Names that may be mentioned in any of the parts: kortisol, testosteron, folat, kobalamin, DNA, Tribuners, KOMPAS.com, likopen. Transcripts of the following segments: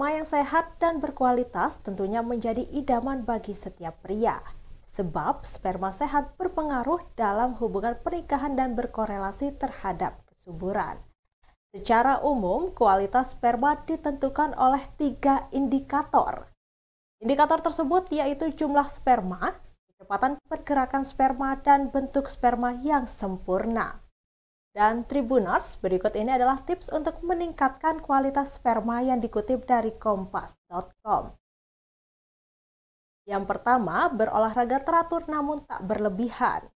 Nama yang sehat dan berkualitas tentunya menjadi idaman bagi setiap pria. Sebab sperma sehat berpengaruh dalam hubungan pernikahan dan berkorelasi terhadap kesuburan. Secara umum, kualitas sperma ditentukan oleh 3 indikator. Indikator tersebut yaitu jumlah sperma, kecepatan pergerakan sperma, dan bentuk sperma yang sempurna. Dan Tribuners, berikut ini adalah tips untuk meningkatkan kualitas sperma yang dikutip dari Kompas.com. Yang pertama, berolahraga teratur namun tak berlebihan.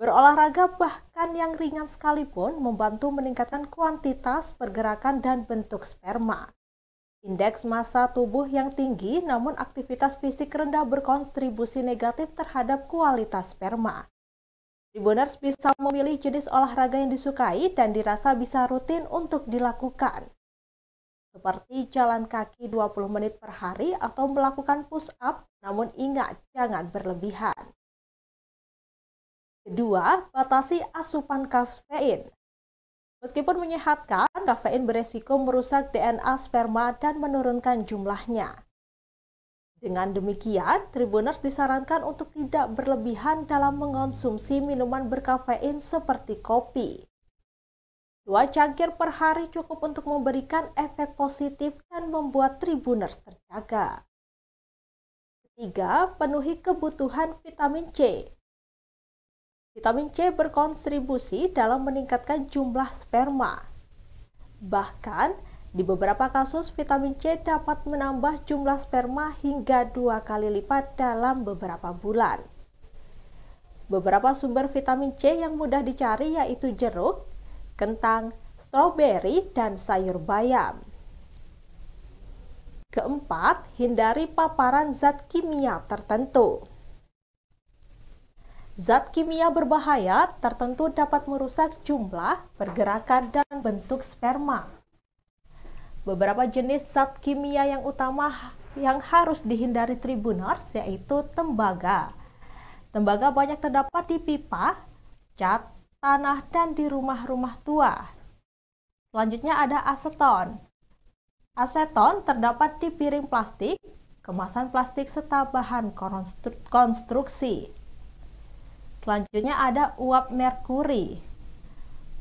Berolahraga bahkan yang ringan sekalipun membantu meningkatkan kuantitas pergerakan dan bentuk sperma. Indeks massa tubuh yang tinggi namun aktivitas fisik rendah berkontribusi negatif terhadap kualitas sperma. Tribuners bisa memilih jenis olahraga yang disukai dan dirasa bisa rutin untuk dilakukan. Seperti jalan kaki 20 menit per hari atau melakukan push up, namun ingat jangan berlebihan. Kedua, batasi asupan kafein. Meskipun menyehatkan, kafein beresiko merusak DNA sperma dan menurunkan jumlahnya. Dengan demikian, Tribuners disarankan untuk tidak berlebihan dalam mengonsumsi minuman berkafein seperti kopi. 2 cangkir per hari cukup untuk memberikan efek positif dan membuat Tribuners terjaga. Ketiga, penuhi kebutuhan vitamin C. Vitamin C berkontribusi dalam meningkatkan jumlah sperma. Bahkan, di beberapa kasus, vitamin C dapat menambah jumlah sperma hingga 2 kali lipat dalam beberapa bulan. Beberapa sumber vitamin C yang mudah dicari yaitu jeruk, kentang, stroberi, dan sayur bayam. Keempat, hindari paparan zat kimia tertentu. Zat kimia berbahaya tertentu dapat merusak jumlah, pergerakan, dan bentuk sperma. Beberapa jenis zat kimia yang utama yang harus dihindari Tribuners yaitu tembaga. Tembaga banyak terdapat di pipa, cat, tanah, dan di rumah-rumah tua. Selanjutnya ada aseton. Aseton terdapat di piring plastik, kemasan plastik, serta bahan konstruksi. Selanjutnya ada uap merkuri.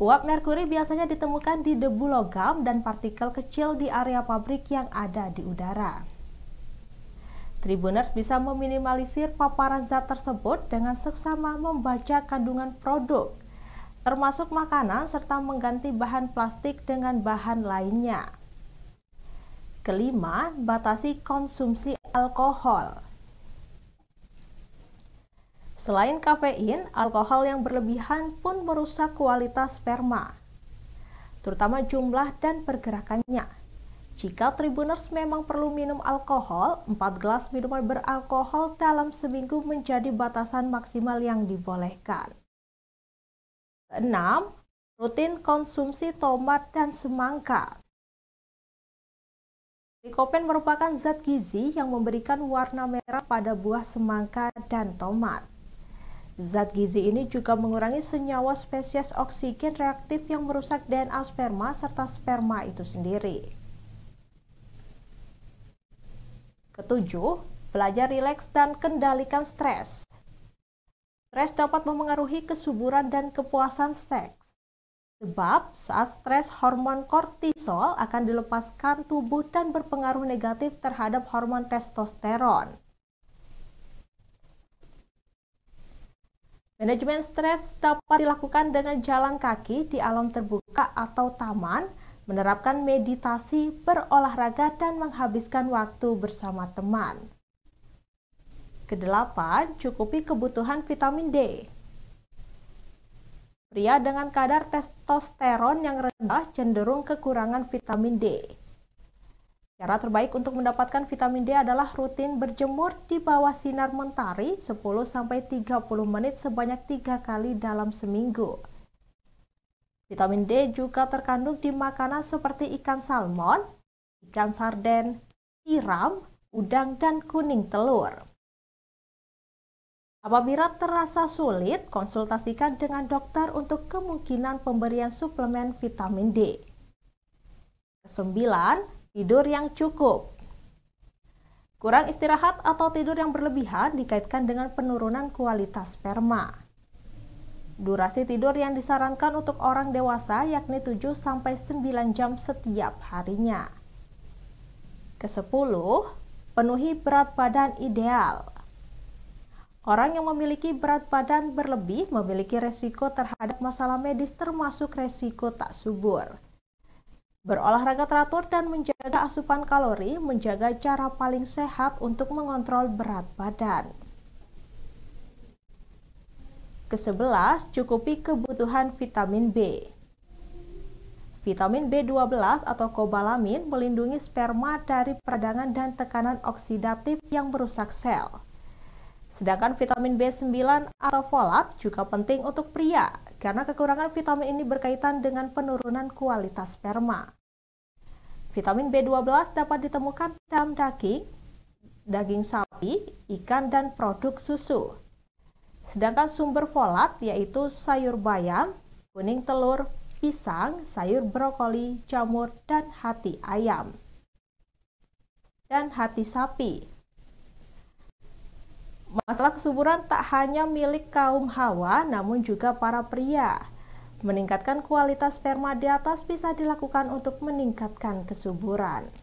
Uap merkuri biasanya ditemukan di debu logam dan partikel kecil di area pabrik yang ada di udara. Tribuners bisa meminimalisir paparan zat tersebut dengan seksama membaca kandungan produk, termasuk makanan, serta mengganti bahan plastik dengan bahan lainnya. Kelima, batasi konsumsi alkohol. Selain kafein, alkohol yang berlebihan pun merusak kualitas sperma, terutama jumlah dan pergerakannya. Jika Tribuners memang perlu minum alkohol, 4 gelas minuman beralkohol dalam seminggu menjadi batasan maksimal yang dibolehkan. Keenam, rutin konsumsi tomat dan semangka. Likopen merupakan zat gizi yang memberikan warna merah pada buah semangka dan tomat. Zat gizi ini juga mengurangi senyawa spesies oksigen reaktif yang merusak DNA sperma serta sperma itu sendiri. Ketujuh, belajar rileks dan kendalikan stres. Stres dapat memengaruhi kesuburan dan kepuasan seks. Sebab saat stres, hormon kortisol akan dilepaskan tubuh dan berpengaruh negatif terhadap hormon testosteron. Manajemen stres dapat dilakukan dengan jalan kaki di alam terbuka atau taman, menerapkan meditasi, berolahraga, dan menghabiskan waktu bersama teman. Kedelapan, cukupi kebutuhan vitamin D. Pria dengan kadar testosteron yang rendah cenderung kekurangan vitamin D. Cara terbaik untuk mendapatkan vitamin D adalah rutin berjemur di bawah sinar mentari 10-30 menit sebanyak 3 kali dalam seminggu. Vitamin D juga terkandung di makanan seperti ikan salmon, ikan sarden, tiram, udang, dan kuning telur. Apabila terasa sulit, konsultasikan dengan dokter untuk kemungkinan pemberian suplemen vitamin D. Kesembilan, tidur yang cukup. Kurang istirahat atau tidur yang berlebihan dikaitkan dengan penurunan kualitas sperma. Durasi tidur yang disarankan untuk orang dewasa yakni 7-9 jam setiap harinya. Kesepuluh, penuhi berat badan ideal. Orang yang memiliki berat badan berlebih memiliki resiko terhadap masalah medis termasuk resiko tak subur. Berolahraga teratur dan menjaga asupan kalori menjaga cara paling sehat untuk mengontrol berat badan. Kesebelas, cukupi kebutuhan vitamin B. Vitamin B12 atau kobalamin melindungi sperma dari peradangan dan tekanan oksidatif yang merusak sel. Sedangkan vitamin B9 atau folat juga penting untuk pria, karena kekurangan vitamin ini berkaitan dengan penurunan kualitas sperma. Vitamin B12 dapat ditemukan dalam daging, daging sapi, ikan, dan produk susu. Sedangkan sumber folat yaitu sayur bayam, kuning telur, pisang, sayur brokoli, jamur, dan hati ayam, dan hati sapi. Masalah kesuburan tak hanya milik kaum hawa, namun juga para pria. Meningkatkan kualitas sperma di atas bisa dilakukan untuk meningkatkan kesuburan.